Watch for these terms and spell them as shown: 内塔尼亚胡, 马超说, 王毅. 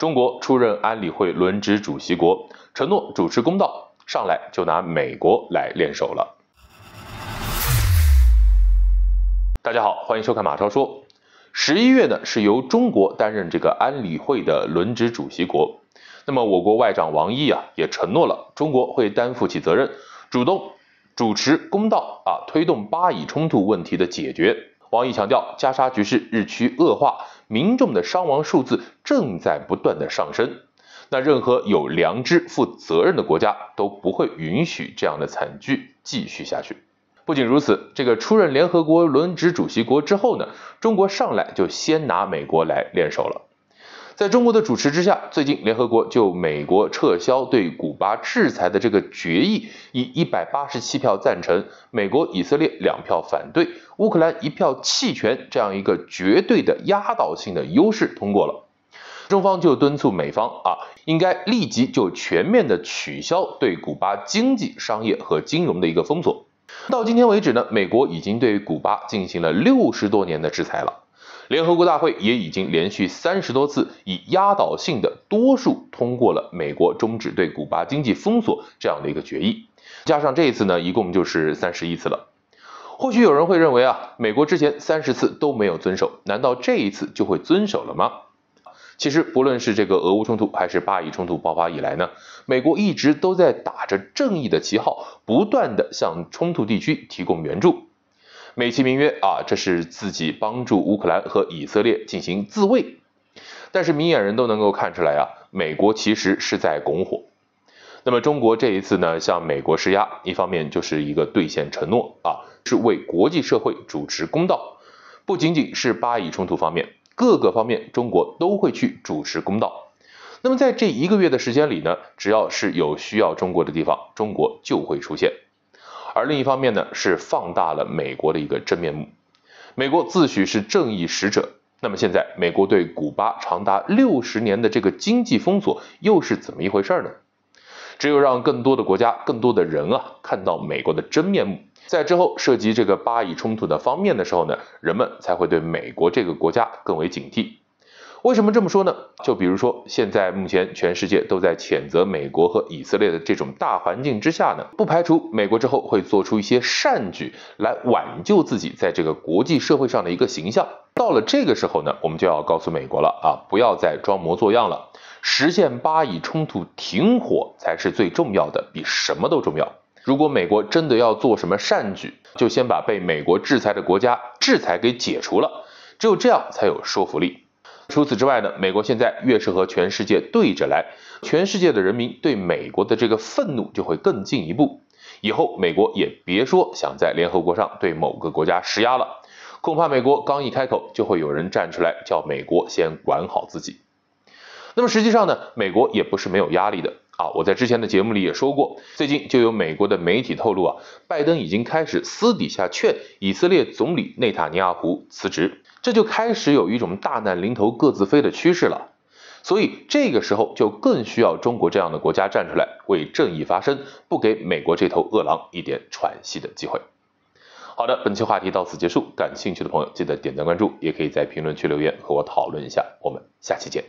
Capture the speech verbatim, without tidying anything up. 中国出任安理会轮值主席国，承诺主持公道，上来就拿美国来练手了。大家好，欢迎收看《马超说》。十一月呢，是由中国担任这个安理会的轮值主席国。那么我国外长王毅啊，也承诺了中国会担负起责任，主动主持公道啊，推动巴以冲突问题的解决。王毅强调，加沙局势日趋恶化，民众的伤亡数字正在不断的上升。那任何有良知、负责任的国家都不会允许这样的惨剧继续下去。不仅如此，这个出任联合国轮值主席国之后呢，中国上来就先拿美国来练手了。在中国的主持之下，最近联合国就美国撤销对古巴制裁的这个决议，以一百八十七票赞成，美国、以色列两票反对，乌克兰一票弃权这样一个绝对的压倒性的优势通过了。中方就敦促美方啊，应该立即就全面的取消对古巴经济、商业和金融的一个封锁。到今天为止呢，美国已经对古巴进行了六十多年的制裁了。联合国大会也已经连续三十多次以压倒性的多数通过了美国终止对古巴经济封锁这样的一个决议。加上这一次呢，一共就是三十一次了。或许有人会认为啊，美国之前三十次都没有遵守，难道这一次就会遵守了吗？其实不论是这个俄乌冲突还是巴以冲突爆发以来呢，美国一直都在打着正义的旗号，不断的向冲突地区提供援助，美其名曰啊，这是自己帮助乌克兰和以色列进行自卫。但是明眼人都能够看出来啊，美国其实是在拱火。那么中国这一次呢，向美国施压，一方面就是一个兑现承诺啊，是为国际社会主持公道，不仅仅是巴以冲突方面。各个方面中国都会去主持公道。那么在这一个月的时间里呢，只要是有需要中国的地方，中国就会出现。而另一方面呢，是放大了美国的一个真面目。美国自诩是正义使者，那么现在美国对古巴长达六十年的这个经济封锁又是怎么一回事呢？只有让更多的国家、更多的人啊，看到美国的真面目。在之后涉及这个巴以冲突的方面的时候呢，人们才会对美国这个国家更为警惕。为什么这么说呢？就比如说现在目前全世界都在谴责美国和以色列的这种大环境之下呢，不排除美国之后会做出一些善举来挽救自己在这个国际社会上的一个形象。到了这个时候呢，我们就要告诉美国了啊，不要再装模作样了，实现巴以冲突停火才是最重要的，比什么都重要。如果美国真的要做什么善举，就先把被美国制裁的国家制裁给解除了，只有这样才有说服力。除此之外呢，美国现在越是和全世界对着来，全世界的人民对美国的这个愤怒就会更进一步。以后美国也别说想在联合国上对某个国家施压了，恐怕美国刚一开口，就会有人站出来叫美国先管好自己。那么实际上呢，美国也不是没有压力的。啊，我在之前的节目里也说过，最近就有美国的媒体透露啊，拜登已经开始私底下劝以色列总理内塔尼亚胡辞职，这就开始有一种大难临头各自飞的趋势了。所以这个时候就更需要中国这样的国家站出来为正义发声，不给美国这头恶狼一点喘息的机会。好的，本期话题到此结束，感兴趣的朋友记得点赞关注，也可以在评论区留言和我讨论一下，我们下期见。